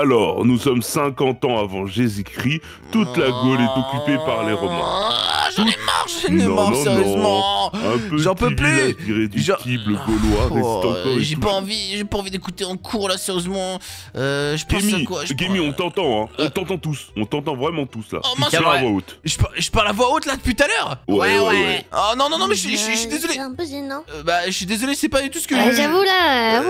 Alors, nous sommes 50 ans avant Jésus-Christ, toute la Gaule est occupée par les Romains. J'en ai marre, sérieusement. J'en peux plus. J'ai pas envie d'écouter en cours, là, sérieusement. Je pense à quoi, Gemi, on t'entend, hein. On t'entend tous. On t'entend vraiment tous, là. Oh, mince, je parle à voix haute. Je parle à voix haute, là, depuis tout à l'heure. Ouais. Oh, non, mais je suis désolé. C'est un peu gênant. Bah, je suis désolé, c'est pas du tout ce que... J'avoue, là,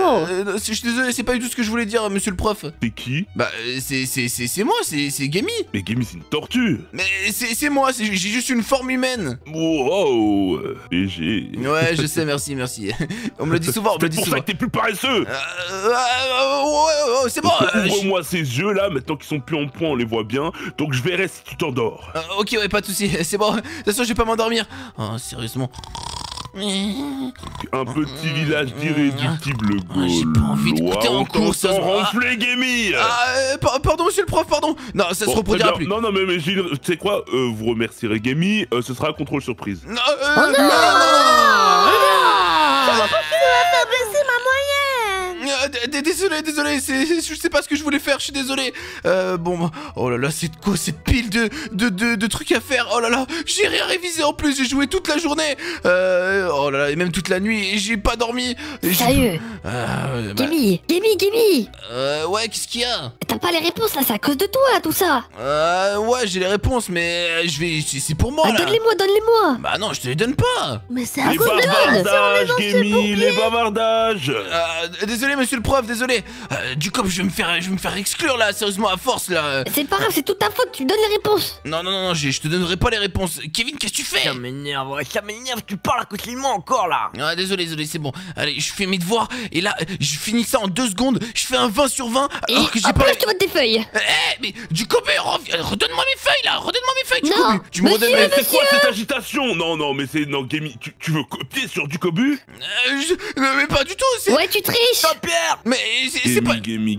je suis désolé, c'est pas du tout ce que je voulais dire, monsieur le prof. C'est qui? Bah, c'est moi, c'est Gemi. Mais Gemi, c'est une tortue. Mais c'est moi, j'ai juste une forme humaine. Wow, léger. Ouais, je sais, merci. On me le dit souvent, c'est pour ça que t'es plus paresseux. C'est bon. Ouvre-moi ces yeux là, maintenant qu'ils sont plus en point, on les voit bien. Donc je verrai si tu t'endors. Ok, ouais, pas de soucis, c'est bon. De toute façon, je vais pas m'endormir. Oh, sérieusement. Un petit village d'irréductible Gaulois. J'ai pas envie d'écouter en cours, ça se ronfler, Gemi. Pardon, monsieur le prof, pardon. Non, ça se reproduira plus. Non, mais tu sais quoi, vous remercierez Gemi, ce sera un contrôle surprise. Non, non, ça va pas faire baisser ma moyenne. Désolé, je sais pas ce que je voulais faire, je suis désolé. Bon, oh là là, c'est quoi cette pile de trucs à faire? Oh là là, j'ai rien révisé en plus, j'ai joué toute la journée. Oh là là, et même toute la nuit, j'ai pas dormi. Sérieux? Gemi. Ouais, qu'est-ce qu'il y a? T'as pas les réponses là, c'est à cause de toi tout ça. Ouais, j'ai les réponses, mais je vais, c'est pour moi. Donne-les-moi. Bah non, je te les donne pas. Mais c'est à cause de toi. Les bavardages, Gemi, les bavardages. Désolé, monsieur le prof, désolé. Ducob, je vais me faire exclure là, sérieusement, à force là. C'est pas grave, c'est toute ta faute, tu me donnes les réponses. Non, je te donnerai pas les réponses. Kevin, qu'est-ce que tu fais? Ça m'énerve, tu parles à côté de moi encore là. Ah, désolé, c'est bon. Allez, je fais mes devoirs et là, je finis ça en 2 secondes. Je fais un 20/20 alors que j'ai pas. Je te vois tes feuilles. Mais Ducob, redonne-moi mes feuilles là, Ducobu. Tu me redonnes. C'est quoi cette agitation? Non, mais c'est. Non, Gemi, tu veux copier sur Ducobu? Mais pas du tout. Ouais, tu triches. Pierre, mais c'est pas... Gemi,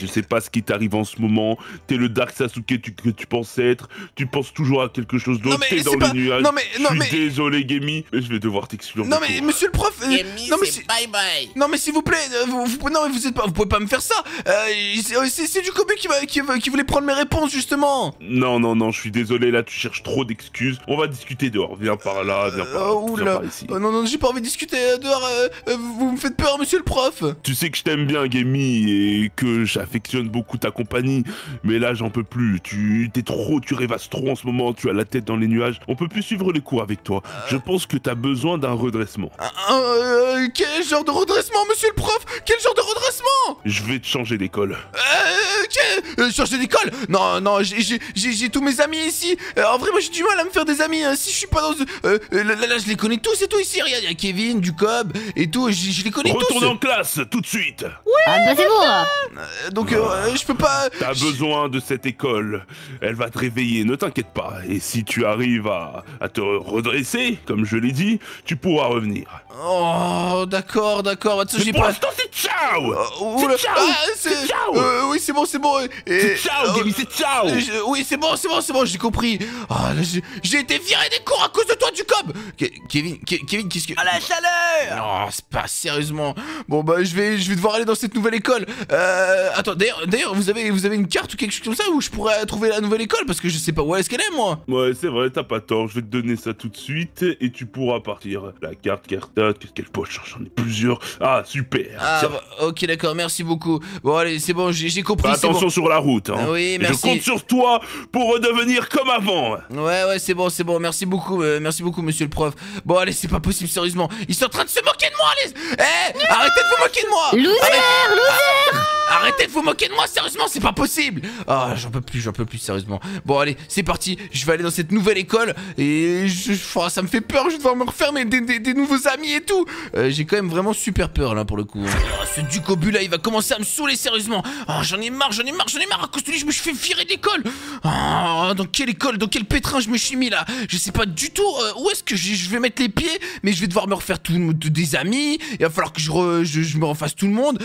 je sais pas ce qui t'arrive en ce moment. T'es le Dark Sasuke que tu penses être. Tu penses toujours à quelque chose d'autre. T'es dans les nuages. Je suis désolé, Gemi, mais je vais devoir t'exclure. Non mais monsieur le prof, Gemi, c'est bye bye. Non mais s'il vous plaît, vous pouvez pas me faire ça. C'est Ducobu qui voulait prendre mes réponses justement. Non, je suis désolé, là tu cherches trop d'excuses. On va discuter dehors. Viens par là, viens par ici. Non, j'ai pas envie de discuter dehors. Vous me faites peur, monsieur le prof. Tu sais que je t'aime bien, Gemi, et que j'affectionne beaucoup ta compagnie, mais là j'en peux plus. Tu rêvasses trop en ce moment, tu as la tête dans les nuages. On peut plus suivre les cours avec toi. Je pense que t'as besoin d'un redressement. Quel genre de redressement, monsieur le prof? Quel genre de redressement? Je vais te changer d'école. Changer d'école? Non, j'ai tous mes amis ici. En vrai, moi j'ai du mal à me faire des amis. Si je suis pas dans... là, je les connais tous et tout ici. Regarde, il y a Kevin, Ducob et tout. Je les connais tous. Retourne en classe, tout de suite. Oui, c'est bon. Donc, je peux pas... T'as besoin de cette école. Elle va te réveiller, ne t'inquiète pas. Et si tu arrives à te redresser, comme je l'ai dit, tu pourras revenir. Oh, d'accord. Mais pour l'instant, c'est ciao. C'est ciao. Oui, c'est bon. C'est ciao, Gemi, c'est ciao. Oui, c'est bon, j'ai compris. J'ai été viré des cours à cause de toi, Ducob. Kevin, qu'est-ce que... À la chaleur. Non, c'est pas sérieusement... Bon bah je vais devoir aller dans cette nouvelle école. Attends, d'ailleurs vous avez une carte ou quelque chose comme ça où je pourrais trouver la nouvelle école parce que je sais pas où est-ce qu'elle est moi. Ouais, c'est vrai, t'as pas tort, je vais te donner ça tout de suite et tu pourras partir. La carte, quelle poche, j'en ai plusieurs. Ah super. Ok, d'accord, merci beaucoup. Bon allez, c'est bon, j'ai compris. Attention sur la route, hein. Oui, merci. Je compte sur toi pour redevenir comme avant. Ouais, c'est bon, merci beaucoup monsieur le prof. Bon allez, c'est pas possible sérieusement. Ils sont en train de se moquer de moi, les... Arrêtez de vous moquer de moi! Loser! Arrêtez de vous moquer de moi, sérieusement, c'est pas possible! Ah, j'en peux plus, sérieusement. Bon, allez, c'est parti, je vais aller dans cette nouvelle école et ça me fait peur, je vais devoir me refaire des nouveaux amis et tout! J'ai quand même vraiment super peur là pour le coup. Oh, ce Ducobu là, il va commencer à me saouler, sérieusement! Oh, j'en ai marre, à cause de lui, je me suis fait virer d'école! Oh, dans quelle école, dans quel pétrin je me suis mis là? Je sais pas du tout où est-ce que je vais mettre les pieds, mais je vais devoir me refaire des amis, il va falloir que je me refasse tout le monde.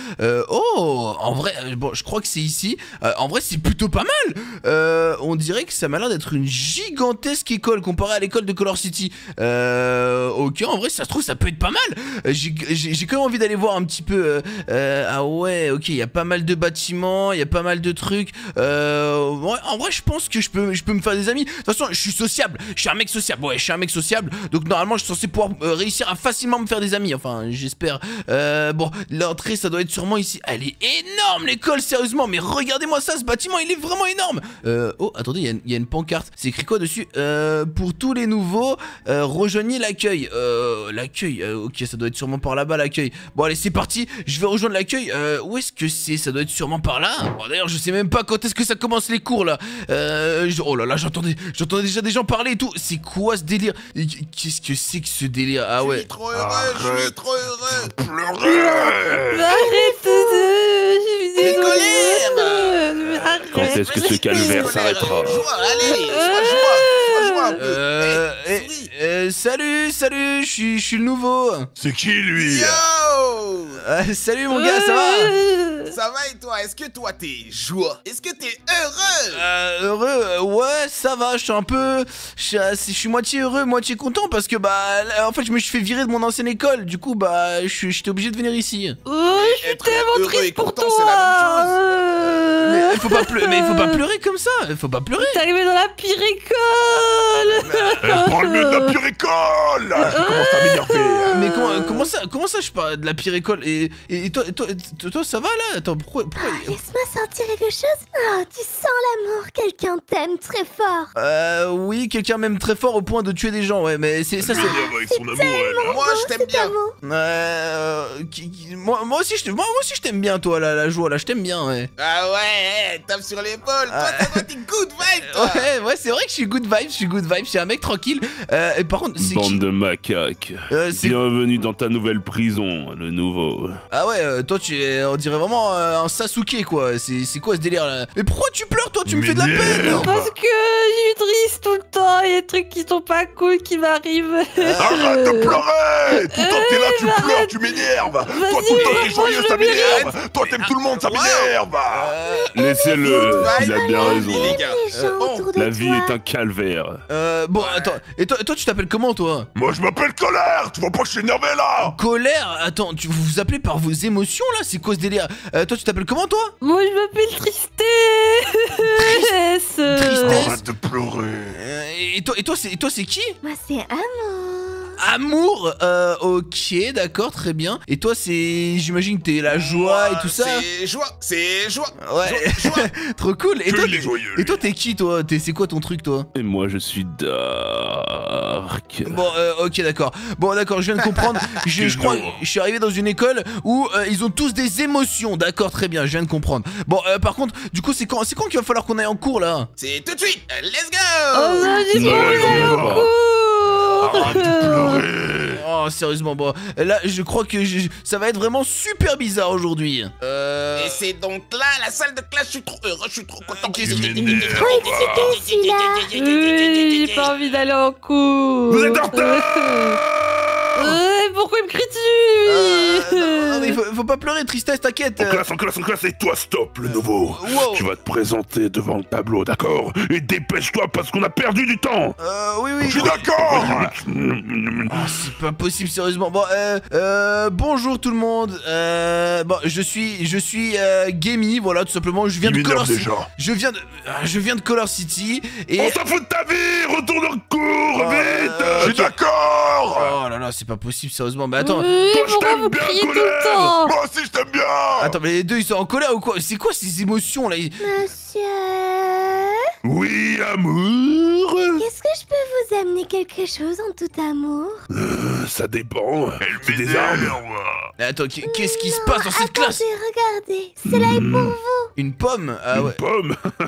Oh, en vrai, bon, je crois que c'est ici. En vrai, c'est plutôt pas mal. On dirait que ça m'a l'air d'être une gigantesque école comparée à l'école de Color City. Ok, en vrai, ça se trouve, ça peut être pas mal. J'ai quand même envie d'aller voir un petit peu. Ah ouais, ok, il y a pas mal de bâtiments. il y a pas mal de trucs. En vrai, je pense que je peux me faire des amis. De toute façon, je suis sociable. Je suis un mec sociable. Ouais, je suis un mec sociable. Donc normalement, je suis censé pouvoir réussir à facilement me faire des amis. Enfin, j'espère. Bon, l'entrée, ça doit être sûrement ici. Elle est énorme, l'école, sérieusement. Mais regardez-moi ça, ce bâtiment, il est vraiment énorme. Oh, attendez, il y a une pancarte. C'est écrit quoi dessus? Pour tous les nouveaux, rejoignez l'accueil. L'accueil, ok, ça doit être sûrement par là-bas, l'accueil. Bon, allez, c'est parti. Je vais rejoindre l'accueil. Où est-ce que c'est? Ça doit être sûrement par là. Bon, d'ailleurs, je sais même pas quand est-ce que ça commence les cours, là. Oh là là, j'entendais déjà des gens parler et tout. C'est quoi ce délire? Qu'est-ce que c'est que ce délire? Ah ouais. Je suis trop heureux, je suis trop heureux. Pleurer. Arrête de... Je suis désolée. Arrête. Quand est-ce que ce calvaire s'arrêtera? Allez, sois joie. Salut, je suis le nouveau. C'est qui, lui? Yo, salut, mon gars, ça va? Ça va et toi? Est-ce que toi, t'es joie? Est-ce que t'es heureux? Ouais, ça va, je suis un peu... Je suis moitié heureux, moitié content, parce que, bah, là, en fait, je me suis fait virer de mon ancienne école. Du coup, bah, j'étais obligé de venir ici. Oh, je suis tellement triste pour toi. C'est la même chose. Mais faut pas pleurer comme ça. Faut pas pleurer. T'es arrivé dans la pire école. Parle mieux de la pire école. Je commence à m'énerver. Mais comment ça je parle de la pire école? Et toi ça va là? Attends, pourquoi... Oh, laisse-moi sortir quelque chose. Oh, tu sens l'amour. Quelqu'un t'aime très fort. Oui, quelqu'un m'aime très fort au point de tuer des gens. Ouais, mais c'est ça, c'est... Moi je t'aime bien. Moi aussi je t'aime bien, toi, la joie là, je t'aime bien, ouais. Ah ouais, tape sur l'épaule, toi, t'es good vibe, toi. Ouais, c'est vrai que je suis good vibe, je suis un mec tranquille. Et par contre, c'est... Bande de macaques, bienvenue dans ta nouvelle prison, le nouveau. Ah ouais, toi, on dirait vraiment un Sasuke, quoi, c'est quoi ce délire là? Mais pourquoi tu pleures, toi? Tu me fais de la peine. Parce que je suis triste tout le temps, il y a des trucs qui sont pas cool qui m'arrivent. Arrête de pleurer. Tout le temps t'es là, tu pleures, tu m'énerves. Toi, tout le temps t'es joyeux, ça m'énerve. Toi, t'aimes tout le monde, ça m'énerve. Laissez-le, il a bien raison. La vie est un calvaire. Bon, attends, et toi tu t'appelles comment, toi? Moi je m'appelle Colère, tu vois pas que je suis énervé là? Colère? Attends, vous vous appelez par vos émotions là? C'est quoi ce délire? Toi tu t'appelles comment, toi? Moi je m'appelle Tristesse. Tristesse? Arrête de pleurer. Et toi c'est qui? Moi c'est Amour. Amour, ok, d'accord, très bien. Et toi, c'est... J'imagine que t'es la joie et tout ça. C'est joie. Ouais, joie. Trop cool. Et toi, t'es qui, toi? C'est quoi ton truc, toi? Et moi, je suis Dark. Bon, ok, d'accord. Bon, d'accord, je viens de comprendre. Je crois que je suis arrivé dans une école où ils ont tous des émotions. D'accord, très bien, je viens de comprendre. Bon, par contre, du coup, c'est quand qu'il va falloir qu'on aille en cours, là? C'est tout de suite. Let's go. Oh, non, j'ai pas envie d'aller en cours. Arrête de pleurer. Oh, sérieusement, bon, là, je crois que ça va être vraiment super bizarre aujourd'hui. Et c'est donc là, la salle de classe, je suis trop heureux, je suis trop content. J'ai pas envie d'aller en cours. Vous êtes en retard. Pourquoi il me crie dessus? Non, mais faut pas pleurer, Tristesse, t'inquiète. En classe, et toi, stop, le nouveau. Wow. Tu vas te présenter devant le tableau, d'accord? Et dépêche-toi parce qu'on a perdu du temps. Oui. Je suis d'accord. Oh, c'est pas possible, sérieusement. Bon, bonjour tout le monde. Bon, je suis Gemi, voilà, tout simplement. Je viens de Color City. Je viens de Color City. Et... On s'en fout de ta vie, retourne en cours, vite. Je suis d'accord. Oh là là, c'est pas possible, sérieusement, mais attends. Toi, je t'aime bien, Colère. Moi aussi, je t'aime bien. Attends, mais les deux, ils sont en colère ou quoi? C'est quoi ces émotions, là? Monsieur? Oui, Amour? Est-ce que je peux vous amener quelque chose en tout amour? Ça dépend. Elle met des armes. Attends, qu'est-ce qui se passe dans cette classe? Regardez, cela est pour vous. Une pomme? Ah ouais. Une pomme? Je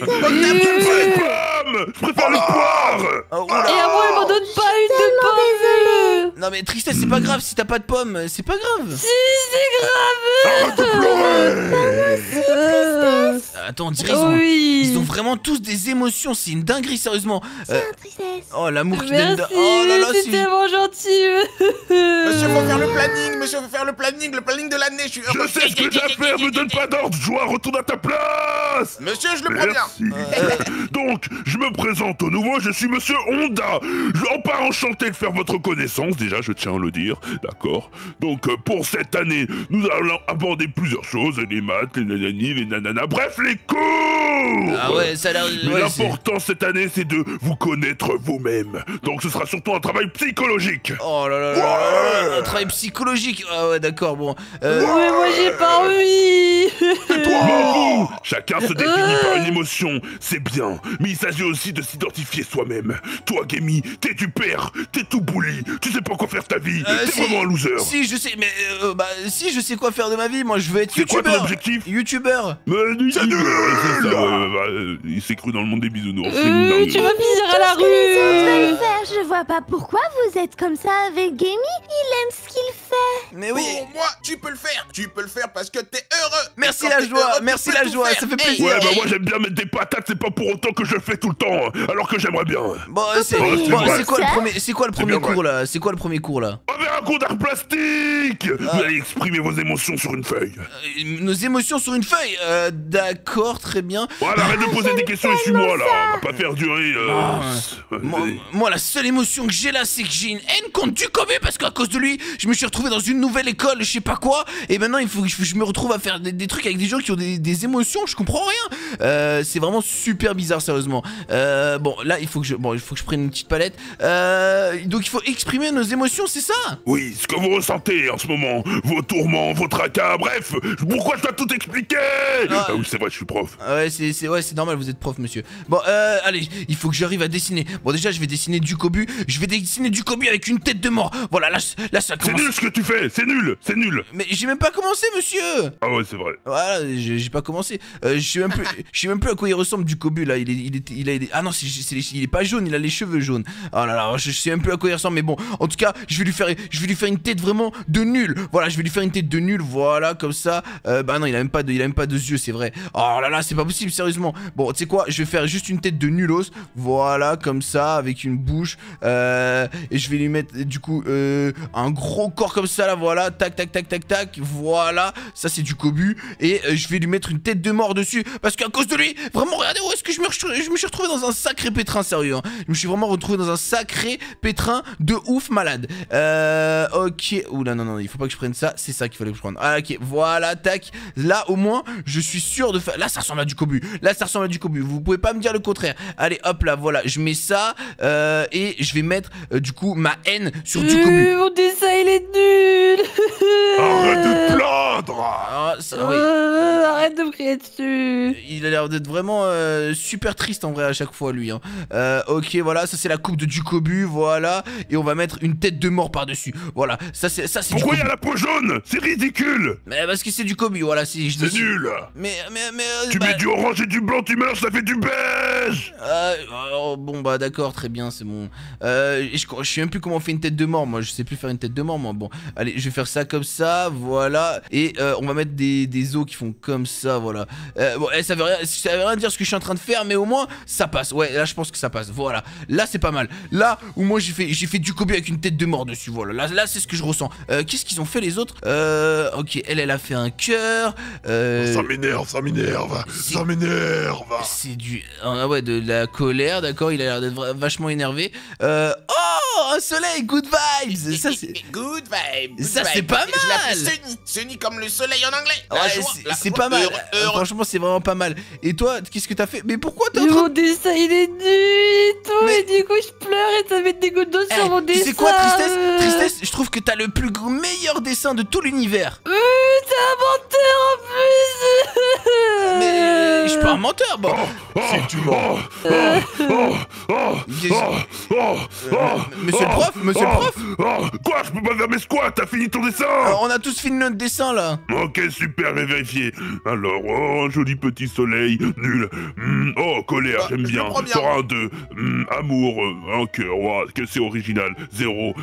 préfère les pommes. Je préfère le poire. Et à moi, elle m'en donne pas une de pomme. Non mais Tristesse, c'est pas grave si t'as pas de pomme. C'est pas grave. Si, c'est grave. Arrête de pleurer. attends, on dirait ils ont vraiment tous des émotions, c'est une dinguerie, sérieusement. Oh, l'amour qui donne. Oh là là, c'est tellement gentil. Monsieur, faut faire le planning, monsieur, faut faire le planning de l'année. Je suis heureux. Je sais ce que j'ai à faire, me donne pas d'ordre, joueur, retourne à ta place. Monsieur, je le prends bien. Donc, je me présente au nouveau, je suis monsieur Honda. Pas enchanté de faire votre connaissance, déjà, je tiens à le dire, d'accord. Donc, pour cette année, nous allons aborder plusieurs choses, les maths, les nanani, les nananas, bref, les cours. Ah ouais, ça a l'air... Ouais, l'important cette année, c'est de vous connaître vous-même. Donc, ce sera surtout un travail psychologique. Oh là là, un travail psychologique. Ah ouais, d'accord, bon. Mais moi, j'ai pas envie. Chacun se définit par une émotion, c'est bien. Mais il s'agit aussi de s'identifier soi-même. Toi, Gemi, t'es du père, t'es tout bouli, tu sais pas quoi faire de ta vie, t'es vraiment un loser. Si, je sais, mais bah, si, je sais quoi faire de ma vie, moi, je veux être youtubeur. C'est quoi ton objectif? Youtubeur. C'est nul. Il s'est cru dans le monde des bisounours. Tu vas finir à la rue. Je vois pas pourquoi vous êtes comme ça avec Gemi. Il aime ce qu'il fait. Mais oui. Pour moi, tu peux le faire. Tu peux le faire parce que t'es heureux. Merci la joie. Merci la joie. Ça fait plaisir. Ouais, bah moi j'aime bien mettre des patates. C'est pas pour autant que je le fais tout le temps. Alors que j'aimerais bien. Bon, c'est quoi le premier? C'est quoi le premier cours là? C'est quoi le premier cours là? On va faire un cours d'art plastique. Vous allez exprimer vos émotions sur une feuille. Nos émotions sur une feuille. D'accord, très bien. Voilà, arrête de poser des questions et suis-moi là, on va pas faire durer. Moi, la seule émotion que j'ai là, c'est que j'ai une haine contre Ducobu parce qu'à cause de lui, je me suis retrouvé dans une nouvelle école, je sais pas quoi, et maintenant il faut que je me retrouve à faire des trucs avec des gens qui ont des émotions, je comprends rien. C'est vraiment super bizarre, sérieusement. Bon, là, il faut que je prenne une petite palette. Donc il faut exprimer nos émotions, c'est ça? Oui, ce que vous ressentez en ce moment, vos tourments, vos tracas, bref, pourquoi je dois tout expliquer? Ah oui, c'est vrai, je suis prof. Ouais, c'est normal, vous êtes prof, monsieur. Bon, allez, il faut que j'arrive à dessiner. Bon, déjà, je vais dessiner Ducobu. Je vais dessiner Ducobu avec une tête de mort. Voilà, là ça commence. C'est nul ce que tu fais, c'est nul, c'est nul. Mais j'ai même pas commencé, monsieur. Ah ouais, c'est vrai. Voilà, j'ai pas commencé. Je sais même plus à quoi il ressemble, Ducobu, là. Ah non, il est pas jaune, il a les cheveux jaunes. Oh là là, je sais même plus à quoi il ressemble, mais bon, en tout cas, je vais lui faire une tête vraiment de nul. Voilà, je vais lui faire une tête de nul, voilà, comme ça. Bah non, il a même pas de yeux, c'est vrai. Oh là là, c'est pas possible, sérieusement. Bon, tu sais quoi, je vais faire juste une tête de nulos. Voilà, comme ça, avec une bouche. Et je vais lui mettre, du coup, un gros corps comme ça, là, voilà. Tac, tac, tac, tac, tac. Voilà, ça, c'est Ducobu. Et je vais lui mettre une tête de mort dessus. Parce qu'à cause de lui, vraiment, regardez où est-ce que je me suis retrouvé dans un sacré pétrin, sérieux. Hein. Je me suis vraiment retrouvé dans un sacré pétrin de ouf malade. Ok. Oula, non, non, il faut pas que je prenne ça. C'est ça qu'il fallait que je prenne. Ah, ok, voilà, tac. Là, au moins, je suis sûr de faire. Là, ça ressemble à Ducobu. Là, ça ressemble à Ducobu. Vous pouvez pas me dire le contraire. Allez, hop là, voilà. Je mets ça et je vais mettre du coup ma haine sur Ducobu. Mon dessin, il est nul. Arrête de plaindre. Arrête de me crier dessus. Il a l'air d'être vraiment super triste en vrai à chaque fois lui. Hein. Ok, voilà, ça c'est la coupe de Ducobu, voilà. Et on va mettre une tête de mort par dessus. Voilà, ça c'est Pourquoi il y a la peau jaune? C'est ridicule. Mais parce que c'est Ducobu, voilà. C'est nul. Mais tu mets du orange et du blanc, tu meurs, ça fait du beige. Bon bah d'accord, très bien, c'est bon. Je sais même plus comment on fait une tête de mort, moi. Je sais plus faire une tête de mort, moi. Bon, allez, je vais faire ça comme ça, voilà. Et on va mettre des os qui font comme ça, voilà. Bon, ça veut rien dire ce que je suis en train de faire, mais au moins ça passe. Ouais, là je pense que ça passe. Voilà, là c'est pas mal. Là où moi j'ai fait Ducobu avec une tête de mort dessus, voilà. Là c'est ce que je ressens. Qu'est-ce qu'ils ont fait les autres? Ok, elle a fait un cœur. Ça m'énerve, ça m'énerve, ça m'énerve. C'est du... Ah ouais, de la colère, d'accord, il a l'air d'être vachement énervé. Oh, un soleil, good vibes. Ça c'est... Good vibes. Ça c'est pas mal. Je l'appelle Sunny, Sunny comme le soleil en anglais. Ouais, c'est pas mal. Franchement, c'est vraiment pas mal. Et toi, qu'est-ce que t'as fait? Mais pourquoi t'es en train... Mon dessin, il est nul et tout, mais... et du coup je pleure et ça met des gouttes d'eau sur mon dessin. C'est quoi, Tristesse? Tristesse, je trouve que t'as le plus meilleur dessin de tout l'univers. T'es un menteur en plus. Mais je suis pas un menteur, bon. Monsieur le prof, monsieur le prof. Quoi, je peux pas faire mes squats? T'as fini ton dessin? On a tous fini notre dessin là. Ok, super, j'ai vérifié. Alors, oh, joli petit soleil, nul. Oh, colère, j'aime bien. T'auras un 2. Amour, un cœur, wow, que c'est original. 0.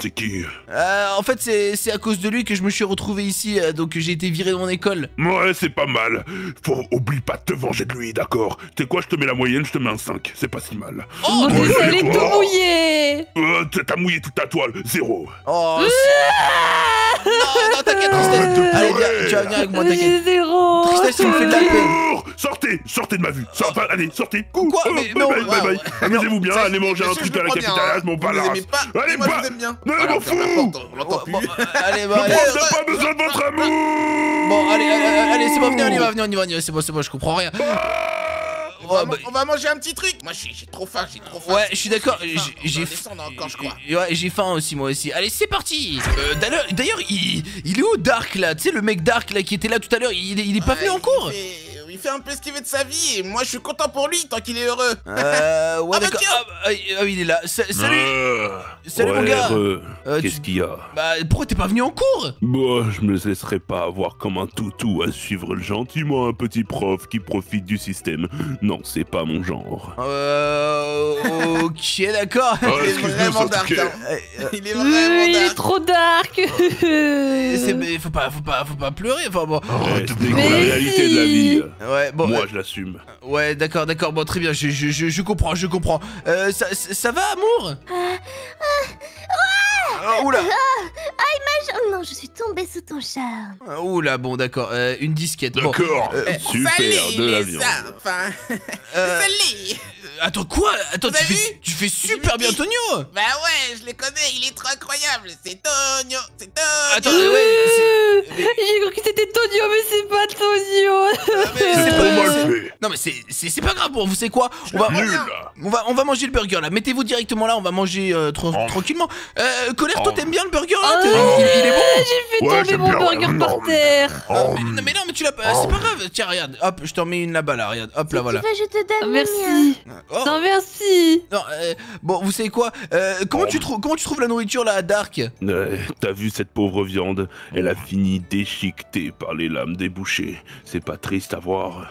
C'est qui? En fait, c'est à cause de lui que je me suis retrouvé ici, donc j'ai été viré de mon école. Ouais, c'est pas mal. Faut, oublie pas de te venger de lui, d'accord? T'es quoi, je te mets la moyenne, je te mets un 5. C'est pas si mal. Oh, oh elle est tout mouillée. T'as mouillé toute ta toile, 0. Oh, non, non, t'inquiète, Tristesse. Allez, viens, tu vas venir avec moi, t'inquiète. Tristesse, tu me fais de la paix. Sortez, sortez de ma vue. Sortez, allez, sortez. Quoi? Mais non, bye. Amusez-vous bien, allez manger un truc à la capitale, mon palace. Allez, moi, je vous aime bien. Allez, m'en fous. On l'entend plus. Allez, bah, allez. Le prof n'a pas besoin de votre amour. Bon, allez, c'est bon, venez, on y va. C'est bon, je comprends rien. On va manger un petit truc. Moi j'ai trop faim, Ouais, je suis d'accord. J'ai faim encore, je crois. Ouais, j'ai faim aussi, moi aussi. Allez, c'est parti. D'ailleurs, il est où Dark là? Tu sais, le mec Dark là qui était là tout à l'heure, il est pas venu en cours. Il fait un peu ce qu'il veut de sa vie et moi je suis content pour lui tant qu'il est heureux. Ouais, d'accord. Ah, il est là. Salut. Salut mon gars. Qu'est-ce qu'il y a? Bah, pourquoi t'es pas venu en cours? Bah, je me laisserai pas avoir comme un toutou à suivre gentiment un petit prof qui profite du système. Non, c'est pas mon genre. Ok, d'accord. Il est vraiment dark. Il est vraiment dark. Il est trop dark. Mais faut pas pleurer. Enfin bon. Arrête de découvrir la réalité de la vie. Ouais, bon, moi je l'assume. Ouais, d'accord, bon, très bien, je comprends, ça va, amour? Oula! Non, je suis tombée sous ton charme. Oula, bon, d'accord, une disquette. D'accord, bon, super, salé, de la viande. Salé. Attends, quoi? Attends, tu fais super bien Tonio. Bah ouais, je le connais, il est trop incroyable. C'est Tonio, Attends, ouais, j'ai cru que c'était Tonio, mais c'est pas Tonio. Non mais c'est pas grave, vous savez quoi, on va manger le burger là, mettez-vous directement là, on va manger tranquillement. Colère, toi t'aimes bien le burger là? Il est bon. J'ai fait tomber mon burger par terre. Mais non mais tu l'as pas, c'est pas grave, tiens regarde, hop je t'en mets une là-bas là, regarde, hop là voilà. Tu veux je te donne? Merci. Non merci. Bon vous savez quoi, comment tu trouves la nourriture là à Dark? T'as vu cette pauvre viande, elle a fini déchiquetée par les lames débouchées, c'est pas triste à voir.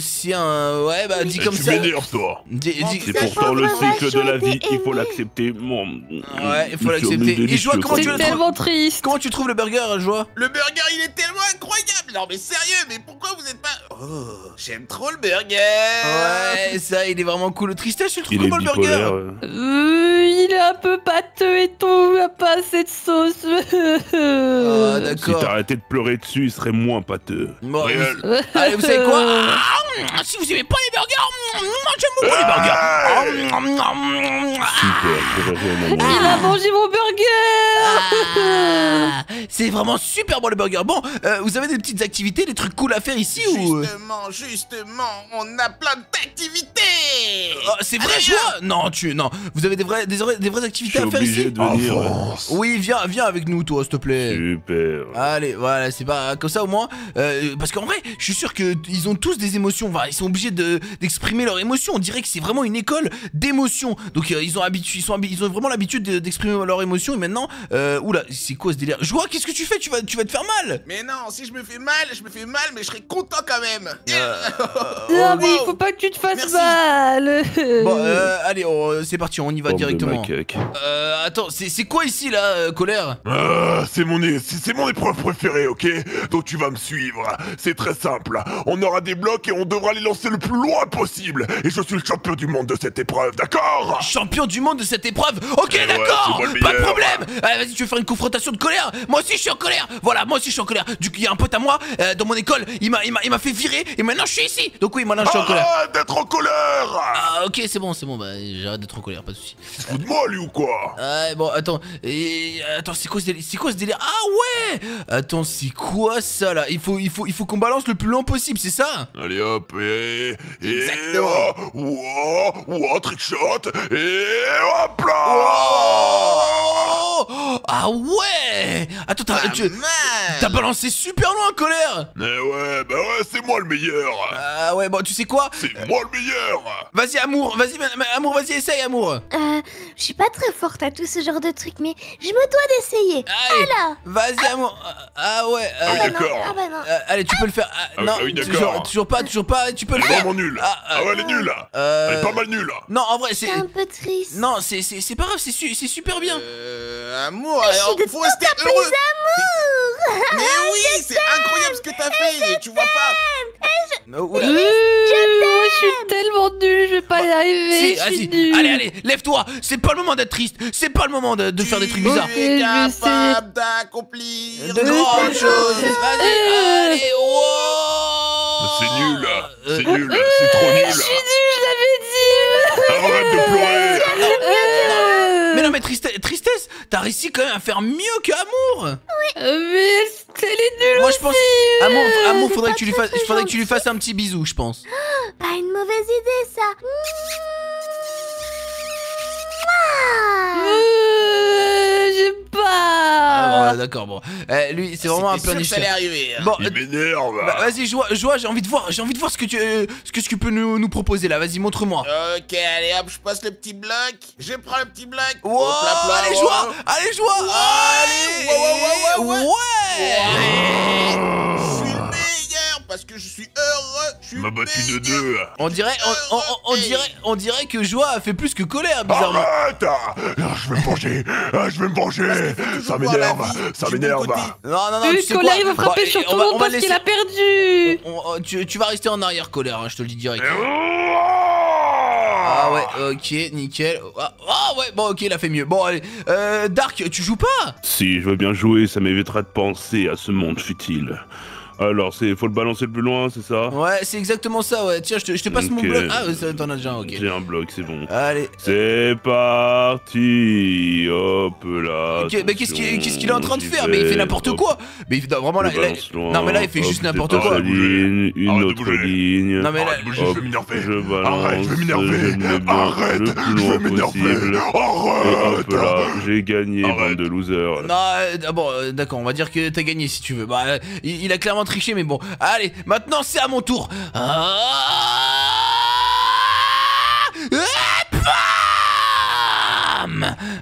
Si un... Ouais bah dis comme ça. Tu m'énerves toi. C'est pourtant le cycle de la vie, il faut l'accepter. Ouais, il faut l'accepter. Et Joie, comment tu le trouves? Comment tu trouves le burger, Joie? Le burger il est tellement incroyable. Non mais sérieux, mais pourquoi vous êtes pas... Oh, j'aime trop le burger. Ouais, ça il est vraiment cool. Tristesse, tu le trouves comment le burger? Il est un peu pâteux et tout, il a pas assez de sauce. Ah d'accord. Si t'arrêtais de pleurer dessus, il serait moins pâteux. Allez, vous savez quoi? Si vous aimez pas les burgers, j'aime beaucoup les burgers. Super, il a mangé mon burger. C'est vraiment super bon le burger. Bon, vous avez des petites activités, des trucs cool à faire ici ou... Justement, on a plein d'activités. C'est vrai, Joie? Non, vous avez des vraies activités à faire ici. Oui, viens avec nous, toi, s'il te plaît. Super. Allez, voilà, c'est pas comme ça au moins. Parce qu'en vrai, je suis sûr qu'ils ont tous des émotions, enfin, ils sont obligés d'exprimer leurs émotions, on dirait que c'est vraiment une école d'émotions, donc ils ont vraiment l'habitude d'exprimer leurs émotions et maintenant, oula, c'est quoi ce délire? Joie, qu'est-ce que tu fais? Tu vas te faire mal? Mais non, si je me fais mal, mais je serais content quand même. Non mais il faut pas que tu te fasses mal. Bon, allez, c'est parti, on y va directement. Attends, c'est quoi ici là, Colère? C'est mon épreuve préférée, ok? Donc tu vas me suivre, c'est très simple, on aura des blocs et on devra les lancer le plus loin possible. Et je suis le champion du monde de cette épreuve, d'accord? Champion du monde de cette épreuve? Ok, d'accord, ouais, pas de problème. Allez, vas-y, tu veux faire une confrontation de colère? Moi aussi, je suis en colère. Voilà, moi aussi, je suis en colère. Du coup, il y a un pote à moi dans mon école, il m'a fait virer et maintenant, je suis ici. Donc oui, maintenant, je suis en colère. Arrête d'être en colère. Ah, ok, c'est bon, bah j'arrête d'être en colère, pas de soucis. Tu te fous de moi, lui ou quoi? Bon, attends, c'est quoi ce délire? Ah ouais, attends, c'est quoi ça là? Il faut qu'on balance le plus loin possible, c'est ça? Allez hop, exactement. Trick shot, et hop là. Ah ouais. Attends, t'as balancé super loin, Colère. Bah ouais, c'est moi le meilleur. Ah ouais, bon, tu sais quoi? C'est moi le meilleur. Vas-y, Amour, vas-y, essaye, Amour. Je suis pas très forte à tout ce genre de trucs, mais je me dois d'essayer. Voilà. Vas-y, Amour. Ah ouais. D'accord. Allez, tu peux le faire. Non, toujours pas, tu peux le faire. Nul. Ah ouais, elle est nulle. Elle est pas mal nulle. Non, en vrai, c'est un peu triste. Non, c'est pas grave, c'est super bien. Amour, il faut rester heureux. Mais oui, c'est incroyable ce que t'as fait. Tu vois pas. Je suis tellement nulle, je vais pas y arriver. Allez, allez, lève-toi. C'est pas le moment d'être triste. C'est pas le moment de faire des trucs bizarres. Tu es capable d'accomplir grand chose. Vas-y, allez, c'est nul, c'est nul, c'est trop nul. Je suis nul, je l'avais dit. Arrête de pleurer. Mais non, mais tristesse, t'as réussi quand même à faire mieux que Amour. Oui. Mais c'est les nuls. Moi je pense, Amour, faudrait que tu lui fasses, un petit bisou, je pense. Pas une mauvaise idée ça. J'aime pas. Ah bon, d'accord, bon. Lui, c'est vraiment un peu niche. Bon, il m'énerve. Bah, vas-y, Joa, j'ai envie de voir, ce que tu, peux nous proposer là. Vas-y, montre-moi. Ok, allez, hop, je passe le petit bloc. Je prends le petit bloc. Wow, allez, Joa, allez. Ouais. Parce que je suis heureux, m'a battu de deux. On dirait que Joie a fait plus que colère, bizarrement. Arrête, je vais me venger, ça m'énerve, Non, tu sais quoi, colère, il va frapper sur tout le monde parce qu'il a perdu. Tu vas rester en arrière, colère, je te le dis direct. Ah ouais, ok, nickel. Ah ouais, bon, ok, il a fait mieux. Bon, allez, Dark, tu joues pas? Si, je veux bien jouer, ça m'évitera de penser à ce monde futile. Alors, faut le balancer le plus loin, c'est ça? Ouais, c'est exactement ça, ouais. Tiens, je te passe mon bloc. Ah, t'en as déjà un, ok. J'ai un bloc, c'est bon. Allez. C'est parti. Hop là. Ok, mais qu'est-ce qu'il est en train de faire? Mais il fait n'importe quoi. Mais il fait vraiment là. Non, mais là, il fait juste n'importe quoi. Une autre ligne. Non, mais là, je vais m'énerver. Arrête, je vais m'énerver. Arrête, je vais m'énerver. Arrête. Hop là, j'ai gagné, bande de losers. Non, bon, d'accord, on va dire que t'as gagné si tu veux. Bah, il a clairement triché, mais bon, allez, maintenant c'est à mon tour.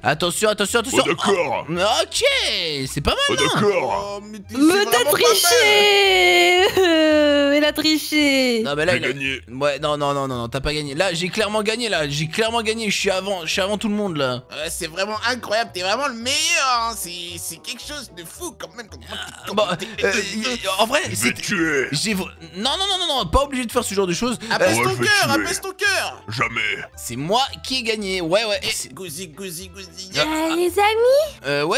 Attention, attention. Oh, d'accord. Ok, c'est pas mal. Oh, d'accord. Mais t'as triché. Il a triché. Non, mais là, il a gagné. Ouais, non, t'as pas gagné. Là, j'ai clairement gagné. Je suis avant, tout le monde là. C'est vraiment incroyable. T'es vraiment le meilleur. Hein. C'est quelque chose de fou quand même. En vrai, c'est. Non, pas obligé de faire ce genre de choses. Apaise ton cœur, Jamais. C'est moi qui ai gagné. Ouais. Les amis,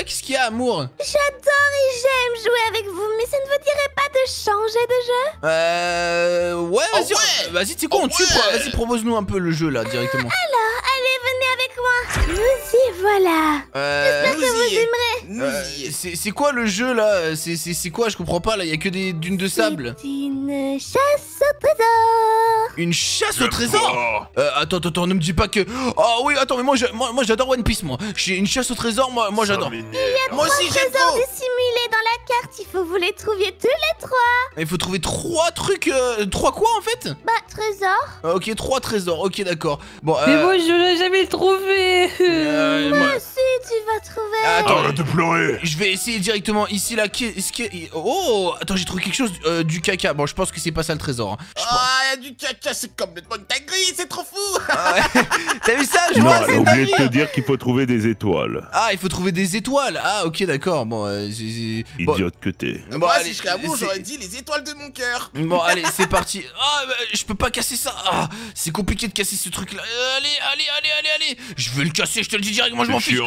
qu'est-ce qu'il y a, Amour? J'adore et j'aime jouer avec vous, mais ça ne vous dirait pas de changer de jeu? Ouais, vas-y, tu sais quoi, on tue, vas-y, propose-nous un peu le jeu, là, directement. Alors, allez, venez avec moi. Nous y voilà. J'espère que vous aimerez. C'est quoi le jeu, là? C'est quoi? Je comprends pas, là, il y a que des dunes de sable. C'est une chasse au trésor. Une chasse au trésor? Attends, ne me dis pas que... Ah oui, attends, mais moi j'adore One Piece, moi. J'ai une chasse au trésor, moi j'adore. Il y a trois trésors dissimulés dans la carte, il faut vous les trouviez tous les trois. Il faut trouver trois trucs, trois quoi en fait? Bah, trésors. Ok, trois trésors, ok, d'accord. Bon, mais moi je l'ai jamais trouvé. Moi aussi, tu vas trouver. Attends, arrête de pleurer. Je vais essayer directement ici, là. Oh, attends, j'ai trouvé quelque chose, du caca. Bon, je pense que c'est pas ça le trésor. Ah, du caca, c'est complètement dinguerie, c'est trop fou. T'as vu ça? Je vois, c'est dingue. Te dire qu'il faut trouver des étoiles. Ah, il faut trouver des étoiles. Ah, ok, d'accord. Bon, idiote que t'es. Bon, moi, allez, si je serais à bout, j'aurais dit les étoiles de mon cœur. Bon, allez, c'est parti. Ah, bah, je peux pas casser ça. Ah, c'est compliqué de casser ce truc-là. Allez. Je vais le casser. Je te le dis direct. Moi, je m'en fiche.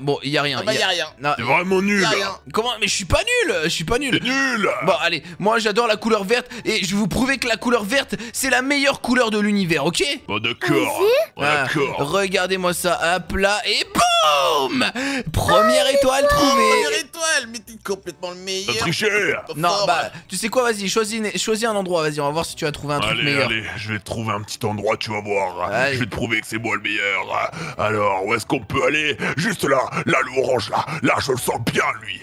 Bon, il y a rien. Il y a rien. T'es vraiment nul. Comment? Mais je suis pas nul. T'es nul. Bon, allez. Moi, j'adore la couleur verte et je vais vous prouver que la couleur verte, c'est la meilleure couleur de l'univers. Ok? Bon, d'accord. Regardez-moi ça, hop là, et boum! Première étoile trouvée! Première étoile, mais t'es complètement le meilleur! T'as triché! Non, bah, tu sais quoi, vas-y, choisis un endroit, vas-y, on va voir si tu vas trouver un truc meilleur. Allez, je vais trouver un petit endroit, tu vas voir. Je vais te prouver que c'est moi le meilleur. Alors, où est-ce qu'on peut aller? Juste là, l'orange, là, je le sens bien, lui.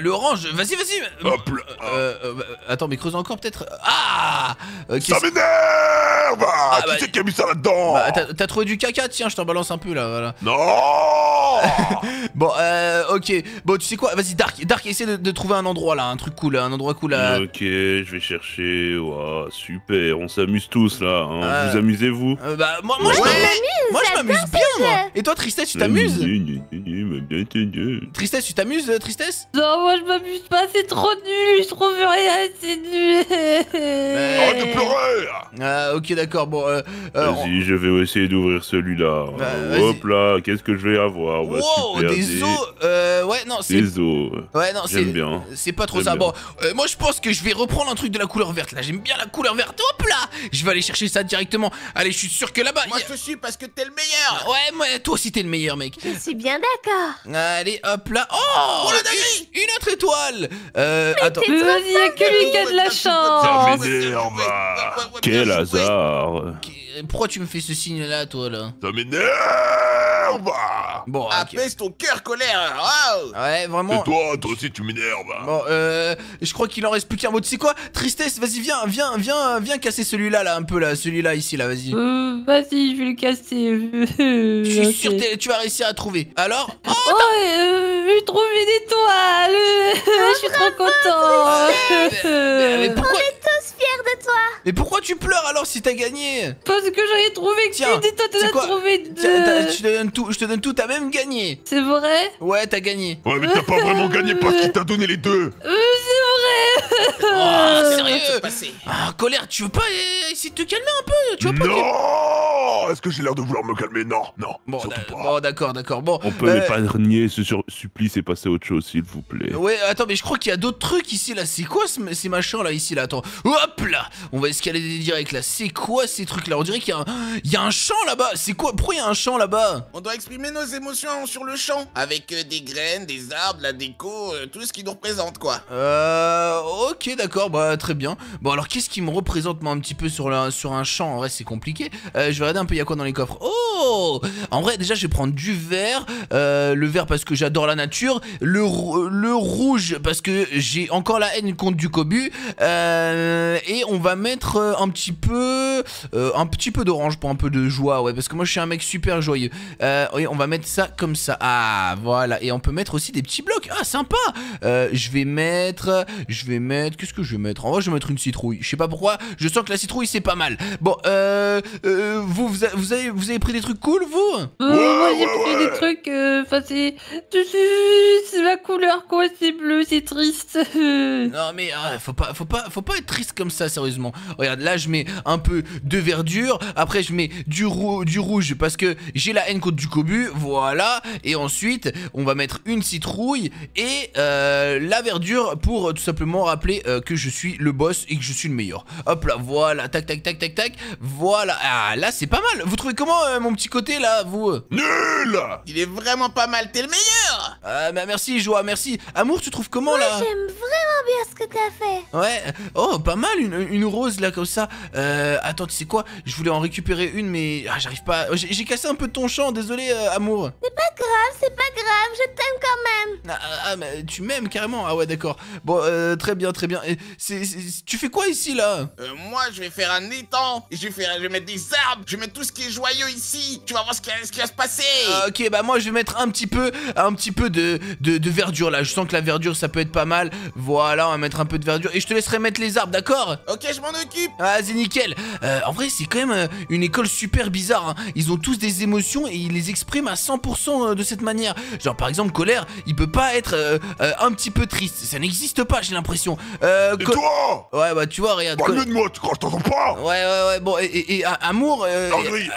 L'orange, vas-y! Hop là! Attends, mais creuse encore, peut-être? Ah! Ça m'énerve! Qui c'est qui a mis ça là-dedans? T'as trouvé du caca, tiens, je t'en balance un peu, là, voilà. Non. Bon, ok. Bon, tu sais quoi? Vas-y, Dark, essaie de trouver un endroit là, un truc cool, un endroit cool là. Ok, je vais chercher. Wow, super, on s'amuse tous là. Hein. Vous amusez-vous? Bah, moi je m'amuse. Moi je m'amuse bien, moi. Et toi, Tristesse, tu t'amuses? Tristesse, tu t'amuses, Tristesse? Non, moi je m'amuse pas, c'est trop nul, je trouve rien, c'est nul. Oh Arrête de pleurer. Ok, d'accord, bon... Vas-y, je vais essayer d'ouvrir celui-là. Hop là, qu'est-ce que je vais avoir? Wow, super, des os. Ouais, non, c'est... Des os. Ouais, non, c'est... J'aime bien. C'est pas trop ça. Bien. Bon, moi, je pense que je vais reprendre un truc de la couleur verte, là. J'aime bien la couleur verte. Hop là, je vais aller chercher ça directement. Allez, je suis sûr que là-bas... Moi, je te suis parce que t'es le meilleur. Ouais, moi, toi aussi, t'es le meilleur, mec. Je suis bien d'accord. Allez, hop là. Oh, une autre étoile. Attends. Il n'y a que lui qui a de la chance. Quel hasard. Pourquoi tu me fais ce signe-là, toi, là? Ça m'énerve. Bon, apaise ton cœur, colère. Ouais, vraiment. Et toi aussi, tu m'énerves. Bon, je crois qu'il en reste plus qu'un mot. Tu sais quoi? Tristesse, vas-y, viens casser celui-là, là, un peu, là. Celui-là, ici, là, vas-y. Vas-y, je vais le casser. Je suis sûr que tu vas réussir à trouver. Alors... Oh, j'ai trouvé une étoile. Je suis trop content. Mais pourquoi... de toi. Mais pourquoi tu pleures alors si t'as gagné? Parce que j'en ai trouvé que tu t'en as trouvé deux. Tiens, je te donne tout, t'as même gagné. C'est vrai? Ouais, t'as gagné. Ouais, mais t'as pas vraiment gagné parce qu'il t'a donné les deux. C'est vrai. Oh, sérieux? Ah, colère, tu veux pas essayer de te calmer un peu? Tu vois pas? Non. Est-ce que j'ai l'air de vouloir me calmer? Non, non. Bon, d'accord, d'accord. Bon, on peut épargner ce supplice et passer à autre chose, s'il vous plaît. Ouais, attends, mais je crois qu'il y a d'autres trucs ici, là. C'est quoi ces machins, là, ici, là? Attends. Hop là, on va escalader direct là. C'est quoi ces trucs là? On dirait qu'il y a un champ là-bas. C'est quoi? Pourquoi il y a un champ là-bas? On doit exprimer nos émotions sur le champ avec des graines, des arbres, la déco, tout ce qui nous représente quoi. Ok, d'accord, bah très bien. Bon alors qu'est-ce qui me représente moi un petit peu sur un champ? En vrai c'est compliqué. Je vais regarder un peu il y a quoi dans les coffres. Oh, en vrai déjà je vais prendre du vert, le vert parce que j'adore la nature, le rouge parce que j'ai encore la haine contre Ducobu. Et on va mettre un petit peu d'orange pour un peu de joie, ouais, parce que moi je suis un mec super joyeux. Et on va mettre ça comme ça. Ah, voilà. Et on peut mettre aussi des petits blocs. Ah, sympa. Je vais mettre. Qu'est-ce que je vais mettre? En vrai, je vais mettre une citrouille. Je sais pas pourquoi. Je sens que la citrouille c'est pas mal. Bon, vous avez pris des trucs cool, vous? Moi j'ai pris des trucs. Enfin, c'est la couleur quoi. C'est bleu, c'est triste. Non mais faut pas être triste comme ça, sérieusement. Regarde, là je mets un peu de verdure. Après je mets du rouge parce que j'ai la haine contre Ducobu. Voilà. Et ensuite on va mettre une citrouille et la verdure pour tout simplement rappeler que je suis le boss et que je suis le meilleur. Hop là, voilà. Tac tac tac tac tac. Voilà. Ah là c'est pas mal. Vous trouvez comment mon petit côté là, vous? Nul. Il est vraiment pas mal. T'es le meilleur. Bah, merci Joie, merci. Amour, tu trouves comment? Moi, là j'aime vraiment bien ce que t'as fait. Ouais. Oh, pas mal, une rose là comme ça. Attends, tu sais quoi? Je voulais en récupérer une, mais j'arrive pas. J'ai cassé un peu ton champ, désolé, amour. C'est pas grave, je t'aime quand même. Ah, mais tu m'aimes carrément. Ah ouais, d'accord. Bon, très bien, très bien. Et tu fais quoi ici là? Moi, je vais faire un étang. Je vais mettre des arbres. Je vais mettre tout ce qui est joyeux ici. Tu vas voir ce qui va se passer. Ok, bah moi, je vais mettre un petit peu de verdure là. Je sens que la verdure, ça peut être pas mal. Voilà, on va mettre un peu de verdure et je te laisserai mettre les arbres, d'accord? Ok, je m'en occupe. Vas-y, nickel. En vrai, c'est quand même une école super bizarre, hein. Ils ont tous des émotions et ils les expriment à 100% de cette manière. Genre, par exemple, colère, il peut pas être un petit peu triste. Ça n'existe pas, j'ai l'impression. Et toi? Ouais, bah tu vois, regarde. Parle mieux de moi, je t'entends pas. Ouais, ouais, bon, et amour,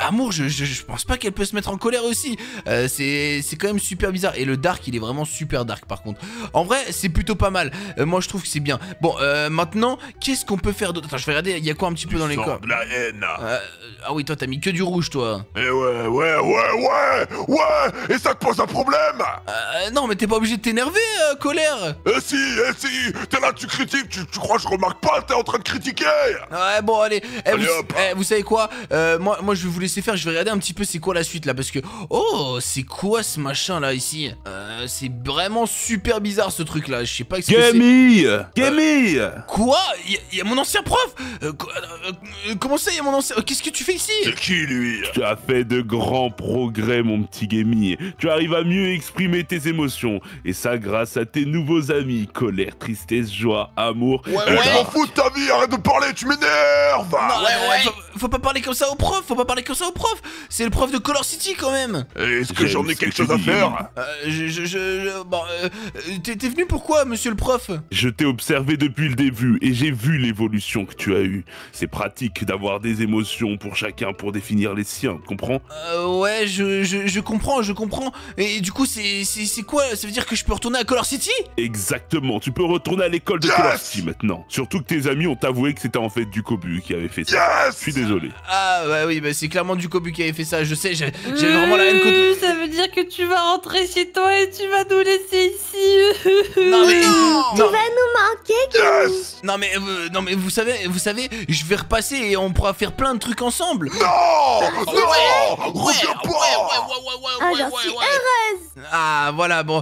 amour, je pense pas qu'elle peut se mettre en colère aussi. C'est quand même super bizarre. Et le dark, il est vraiment super dark, par contre. En vrai, c'est plutôt pas mal. Moi, je trouve que c'est bien. Bon, maintenant, qu'est-ce qu'on peut faire d'autre? Attends, je vais regarder, il y a quoi un petit peu dans les corps? De la haine. Ah oui, toi, t'as mis que du rouge, toi. Eh ouais. Et ça te pose un problème? Non, mais t'es pas obligé de t'énerver, colère. Eh si. T'es là, tu critiques, tu crois que je remarque pas? T'es en train de critiquer. Ouais, bon, allez. Vous savez quoi? Moi, je vais vous laisser faire. Je vais regarder un petit peu c'est quoi la suite, là, parce que... Oh, c'est quoi ce machin, là, ici? C'est vraiment super bizarre, ce truc, là. Je sais pas... Gemi. Quoi? Il y a mon ancien prof. Comment ça, il y a mon ancien... Qu'est-ce que tu fais ici? C'est qui, lui? Tu as fait de grands progrès, mon petit Gemi. Tu arrives à mieux exprimer tes émotions. Et ça grâce à tes nouveaux amis, colère, tristesse, joie. toi, amour. Ouais, ouais, je m'en fous de ta vie, arrête de parler, tu m'énerves. Faut pas parler comme ça au prof, c'est le prof de Color City quand même. Est-ce que j'en ai quelque chose à faire? T'es venu pourquoi, monsieur le prof? Je t'ai observé depuis le début et j'ai vu l'évolution que tu as eue. C'est pratique d'avoir des émotions pour chacun pour définir les siens, comprends? Ouais, je comprends. Et du coup, c'est quoi? Ça veut dire que je peux retourner à Color City? Exactement, tu peux retourner à l'école de Color City maintenant. Surtout que tes amis ont avoué que c'était en fait Ducobu qui avait fait ça. Je suis désolé. Ah bah oui, bah c'est clairement Ducobu qui avait fait ça, je sais, j'ai vraiment la haine contre... Ça veut dire que tu vas rentrer chez toi et tu vas nous laisser ici. Non mais... Tu vas nous manquer, Non mais vous savez, je vais repasser et on pourra faire plein de trucs ensemble. Non, reviens pas. J'en suis heureuse. Ah voilà, bon...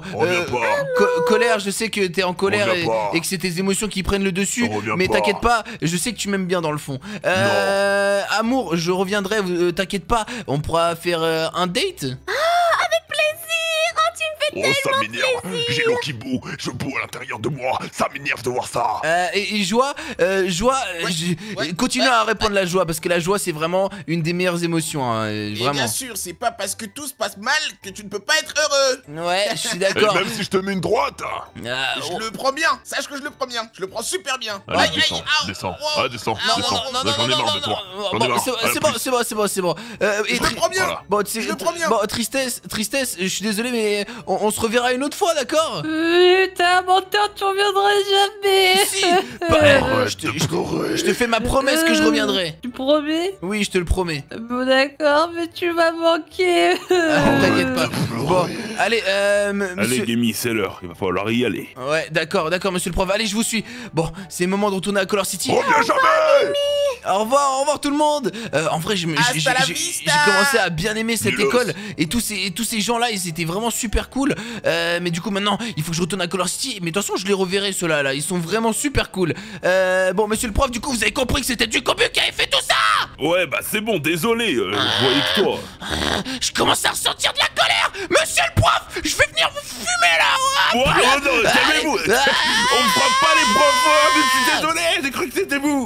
Colère, je sais que t'es en colère et que c'est tes émotions qui prennent le dessus, mais t'inquiète pas, je sais que tu m'aimes bien dans le fond. Amour, je reviendrai, t'inquiète pas, on pourra faire un date. Ah, avec plaisir. Oh, ça m'énerve, j'ai l'eau qui boue, je boue à l'intérieur de moi, ça m'énerve de voir ça. Et Joie, continue à répondre la joie, parce que la joie c'est vraiment une des meilleures émotions, hein, vraiment. Et bien sûr, c'est pas parce que tout se passe mal que tu ne peux pas être heureux. Ouais, je suis d'accord. Même si je te mets une droite, je le prends bien, sache que je le prends bien, je le prends super bien. Allez, descends, j'en ai marre de toi. C'est bon. Je le prends bien. Bon, tristesse, je suis désolé, mais... On se reverra une autre fois, d'accord? Putain, menteur, tu reviendras jamais. Si. Je te fais ma promesse que je reviendrai. Tu promets? Oui, je te le promets. Bon, d'accord, mais tu m'as manqué. T'inquiète pas. Bon, allez, monsieur... Allez, Gemi, c'est l'heure, il va falloir y aller. Ouais, d'accord, monsieur le prof, allez, je vous suis. Bon, c'est le moment de retourner à Color City. Reviens jamais. Au revoir tout le monde. En vrai, j'ai commencé à bien aimer cette école. Et tous ces gens-là, ils étaient vraiment super cool. Mais du coup, maintenant, il faut que je retourne à Color City. Mais de toute façon, je les reverrai, ceux-là. Ils sont vraiment super cool. Bon, monsieur le prof, du coup, vous avez compris que c'était Ducobu qui avait fait tout ça? Ouais, bah c'est bon, désolé. Je voyais que toi. Je commence à ressentir de la colère. Monsieur le prof, je vais venir vous fumer, là. Non, calmez-vous. On ne prend pas les profs. Je suis désolé, j'ai cru que c'était vous.